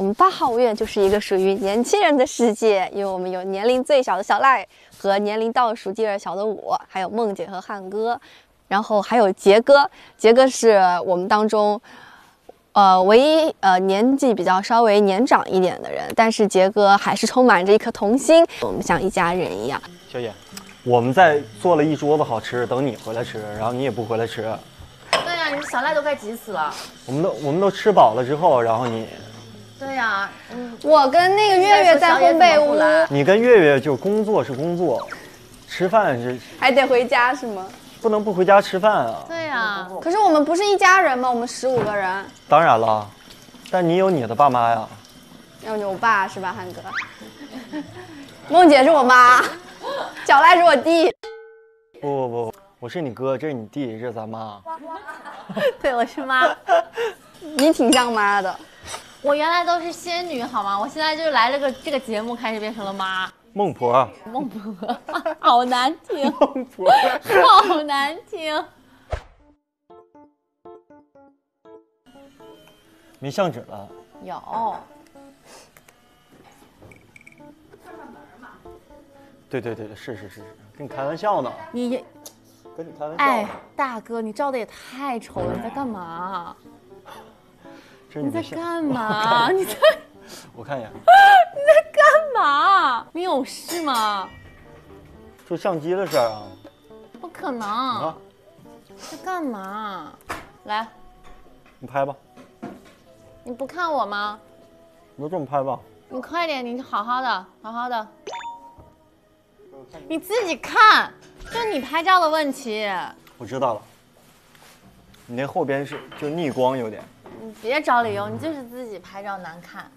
我们8号院就是一个属于年轻人的世界，因为我们有年龄最小的小赖和年龄倒数第二小的我，还有梦姐和汉哥，然后还有杰哥。杰哥是我们当中唯一年纪比较稍微年长一点的人，但是杰哥还是充满着一颗童心，我们像一家人一样。小野，我们在做了一桌子好吃，等你回来吃，然后你也不回来吃。 对呀、你小赖都快急死了。我们都吃饱了之后，然后你。对呀、我跟那个月月在烘焙屋。你跟月月就工作是工作，吃饭是还得回家是吗？不能不回家吃饭啊。对呀、可是我们不是一家人吗？我们15个人。当然了，但你有你的爸妈呀。要有我爸是吧，汉哥？梦姐是我妈，小赖是我弟。不。 我是你哥，这是你弟，这是咱妈。对，我是妈。你挺像妈的。我原来都是仙女，好吗？我现在就是来了个这个节目，开始变成了妈。孟婆。孟婆，好难听。孟婆，好难听。没相纸了。有。串串门嘛。对，是，跟你开玩笑呢。你。 跟你开玩笑。哎，大哥，你照的也太丑了，你在干嘛？你在干嘛？你在？我看一眼。你在干嘛？你有事吗？就相机的事啊。不可能。啊、在干嘛？来，你拍吧。你不看我吗？你就这么拍吧。你快点，你好好的。 你自己看，这是你拍照的问题。我知道了，你那后边是就逆光有点。你别找理由，你就是自己拍照难看。